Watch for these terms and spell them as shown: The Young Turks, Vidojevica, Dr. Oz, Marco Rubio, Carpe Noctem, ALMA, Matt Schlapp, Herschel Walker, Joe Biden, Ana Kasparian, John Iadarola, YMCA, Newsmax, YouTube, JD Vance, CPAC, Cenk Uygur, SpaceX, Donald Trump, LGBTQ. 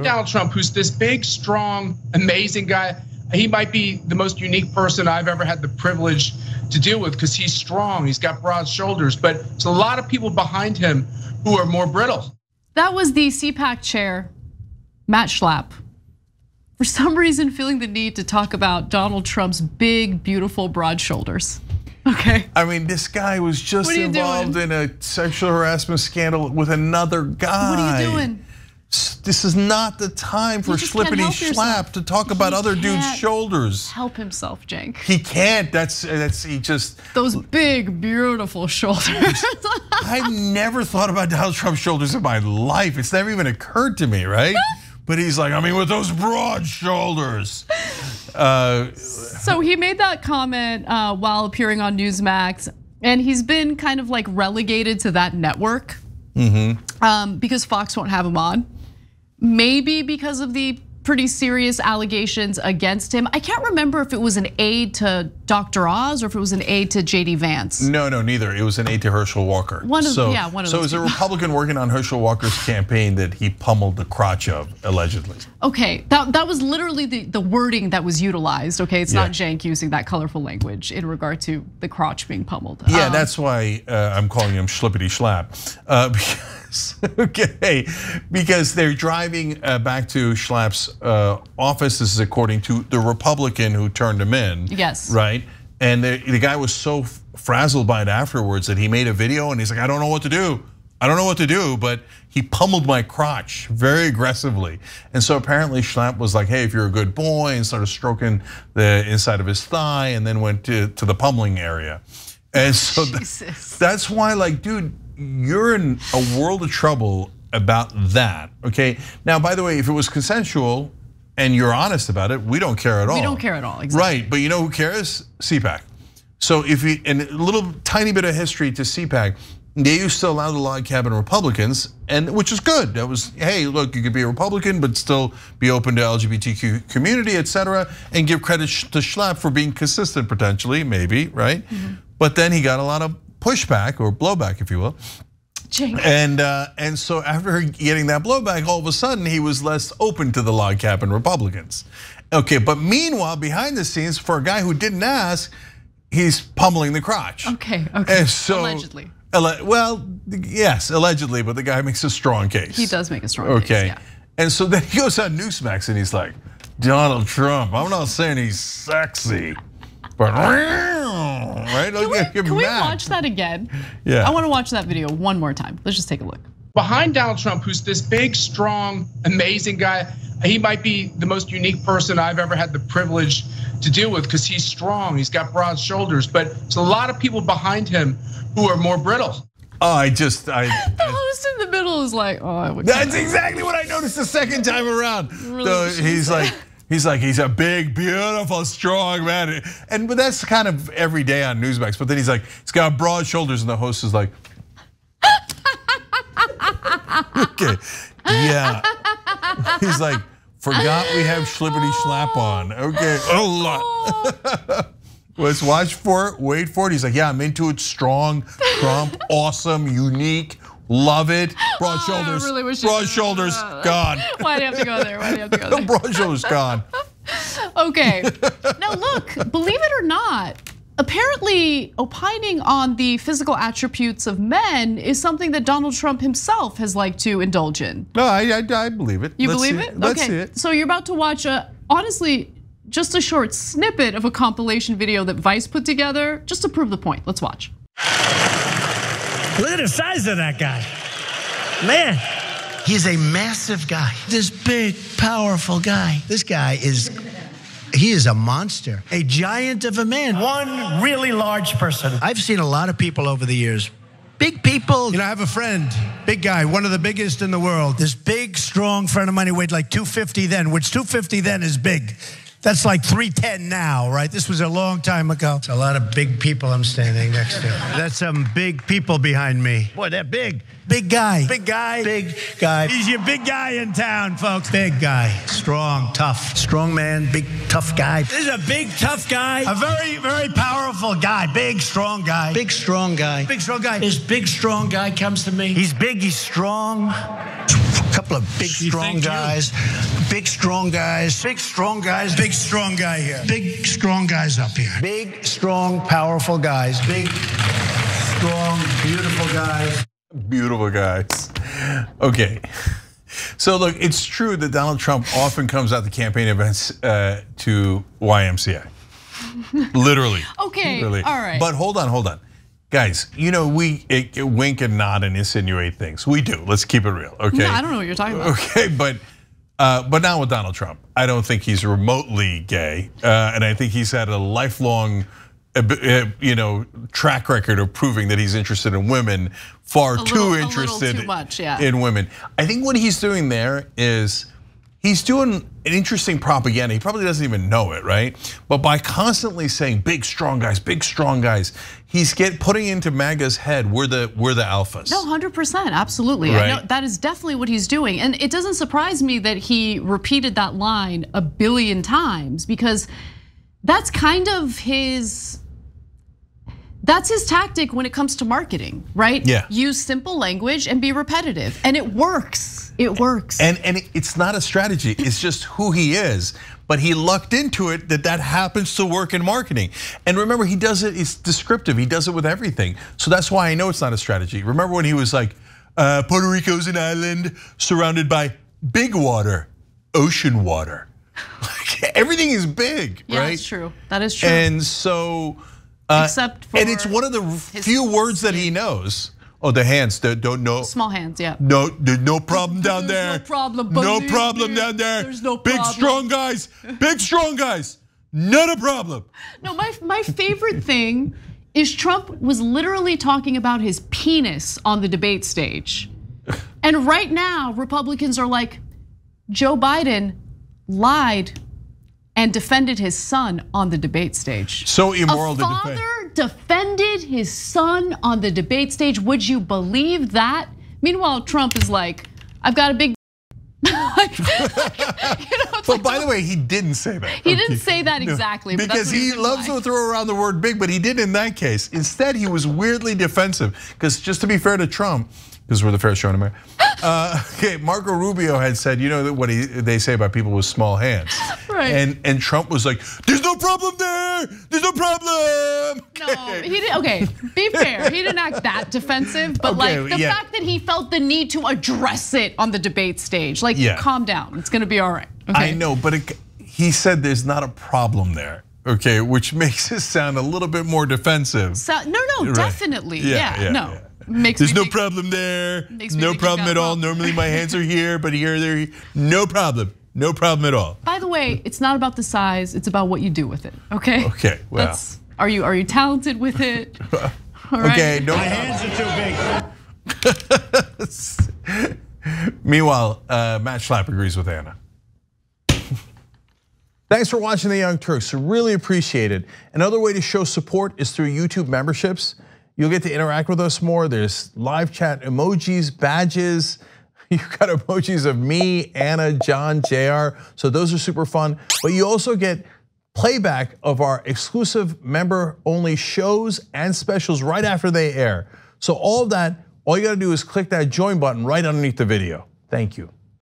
Donald Trump, who's this big, strong, amazing guy. He might be the most unique person I've ever had the privilege to deal with because he's strong, he's got broad shoulders, but there's a lot of people behind him who are more brittle. That was the CPAC chair, Matt Schlapp. For some reason, feeling the need to talk about Donald Trump's big, beautiful, broad shoulders. Okay. I mean, this guy was just involved in a sexual harassment scandal with another guy. What are you doing? This is not the time for Schlippity Schlapp to talk about other dudes' shoulders. Help himself, Cenk. He can't. That's he just those big, beautiful shoulders. I've never thought about Donald Trump's shoulders in my life. It's never even occurred to me, right? But he's like, I mean, with those broad shoulders. So he made that comment while appearing on Newsmax, and he's been kind of like relegated to that network because Fox won't have him on. Maybe because of the pretty serious allegations against him. I can't remember if it was an aide to Dr. Oz or if it was an aide to JD Vance. No, neither. It was an aide to Herschel Walker. So it was a Republican working on Herschel Walker's campaign that he pummeled the crotch of, allegedly. Okay, that was literally the wording that was utilized. Okay, it's not Cenk using that colorful language in regard to the crotch being pummeled. Yeah, that's why I'm calling him Schlippity Schlapp. Because they're driving back to Schlapp's office. This is according to the Republican who turned him in. Yes. Right? And the guy was so frazzled by it afterwards that he made a video and he's like, I don't know what to do. I don't know what to do, but he pummeled my crotch very aggressively. And so apparently Schlapp was like, hey, if you're a good boy, and started stroking the inside of his thigh and then went to the pummeling area. And so that's why, like, dude, you're in a world of trouble about that, okay? Now, by the way, if it was consensual and you're honest about it, we don't care at all. We don't care at all, exactly. Right, but you know who cares? CPAC. So if you, and a little tiny bit of history to CPAC, they used to allow the log cabin Republicans, and which is good. That was, hey, look, you could be a Republican, but still be open to LGBTQ community, et cetera, and give credit to Schlapp for being consistent, potentially, maybe, right? But then he got a lot of pushback or blowback, if you will. And so after getting that blowback, all of a sudden he was less open to the log cabin Republicans. Okay, but meanwhile, behind the scenes, for a guy who didn't ask, he's pummeling the crotch. Okay, and so, allegedly. Well, yes, allegedly, but the guy makes a strong case. He does make a strong case, yeah. And so then he goes on Newsmax and he's like, Donald Trump, I'm not saying he's sexy. Right? Can we watch that again? Yeah. I want to watch that video one more time. Let's just take a look. Behind Donald Trump, who's this big, strong, amazing guy, he might be the most unique person I've ever had the privilege to deal with because he's strong, he's got broad shoulders, but there's a lot of people behind him who are more brittle. The host in the middle is like, that's exactly what I noticed the second time around. He's like. He's a big, beautiful, strong man. But that's kind of every day on Newsmax. But then he's like, he's got broad shoulders, and the host is like. Okay, yeah. He's like, forgot we have Schlippity Schlapp on. Okay, a lot. Let's watch for it, wait for it. He's like, yeah, I'm into it, strong, Trump, awesome, unique. Love it, broad shoulders, broad shoulders, gone. Why do you have to go there? Broad shoulders, gone. Okay, now look, believe it or not, apparently opining on the physical attributes of men is something that Donald Trump himself has liked to indulge in. No, I believe it. You believe it? Let's see it. So you're about to watch, honestly, just a short snippet of a compilation video that Vice put together just to prove the point. Let's watch. Look at the size of that guy. Man, he's a massive guy. This big, powerful guy. This guy is, he is a monster. A giant of a man. One really large person. I've seen a lot of people over the years. Big people. You know, I have a friend, big guy, one of the biggest in the world. This big, strong friend of mine who weighed like 250 then, which 250 then is big. That's like 310 now, right? This was a long time ago. It's a lot of big people I'm standing next to. That's some big people behind me. Boy, they're big. Big guy. Big guy. Big guy. He's your big guy in town, folks. Big guy. Strong, tough. Strong man, big, tough guy. This is a big, tough guy. A very, very powerful guy. Big, strong guy. Big, strong guy. Big, strong guy. This big, strong guy comes to me. He's big, he's strong. couple of big, strong guys. Big, strong guys. Big, strong guys. Big, strong guy here. Big, strong guys up here. Big, strong, powerful guys. Big, strong, beautiful guys. Beautiful guys. Okay. So, look, it's true that Donald Trump often comes out to campaign events to YMCA. Literally. Okay, literally. All right. But hold on. Guys, you know, we wink and nod and insinuate things. We do, let's keep it real, okay? No, I don't know what you're talking about. Okay, but not with Donald Trump. I don't think he's remotely gay. And I think he's had a lifelong, you know, track record of proving that he's interested in women, far too much interested in women. I think what he's doing there is, he's doing an interesting propaganda. He probably doesn't even know it, right? But by constantly saying big, strong guys, he's putting into MAGA's head, we're the alphas. No, 100%, absolutely. Right? I know, that is definitely what he's doing. And it doesn't surprise me that he repeated that line 1 billion times, because that's kind of his, that's his tactic when it comes to marketing, right? Yeah. Use simple language and be repetitive, and it works. It works. And it's not a strategy, it's just who he is. But he lucked into it that happens to work in marketing. And remember, he does it, it's descriptive, he does it with everything. So that's why I know it's not a strategy. Remember when he was like, Puerto Rico's an island surrounded by big water, ocean water. Everything is big, yeah, right? That's true, that is true. And so, except for, and it's one of the few words that he knows. Oh, the hands, small hands, yeah. No, there's no problem down there. No problem, down there. There's no problem. Big, strong guys, not a problem. No, my favorite thing is Trump was literally talking about his penis on the debate stage. And right now, Republicans are like, Joe Biden lied and defended his son on the debate stage. So immoral to defend. Defended his son on the debate stage. Would you believe that? Meanwhile, Trump is like, I've got a big. But by the way, he didn't say that. He didn't say that exactly. Because he loves to throw around the word big, but he did in that case. Instead, he was weirdly defensive. Because just to be fair to Trump, because we're the fair show in America. Okay, Marco Rubio had said, you know what they say about people with small hands. Right. And Trump was like, there's no problem there. There's no problem. Okay. No, he didn't. Okay, be fair. He didn't act that defensive, but okay, like the fact that he felt the need to address it on the debate stage, like calm down. It's gonna be all right. Okay. I know, but he said there's not a problem there. Okay, which makes it sound a little bit more defensive. So, no, definitely. Yeah. There's no problem there. No problem at all. Normally my hands are here, but here they're no problem. No problem at all. By the way, it's not about the size, it's about what you do with it. Okay? Okay. Well. That's, are you talented with it? Right. Okay, no. My hands are too big. Meanwhile, Matt Schlapp agrees with Anna. Thanks for watching The Young Turks. Really appreciate it. Another way to show support is through YouTube memberships. You'll get to interact with us more. There's live chat, emojis, badges. You've got emojis of me, Anna, John, JR. So those are super fun. But you also get playback of our exclusive member-only shows and specials right after they air. So all of that, all you gotta do is click that join button right underneath the video. Thank you.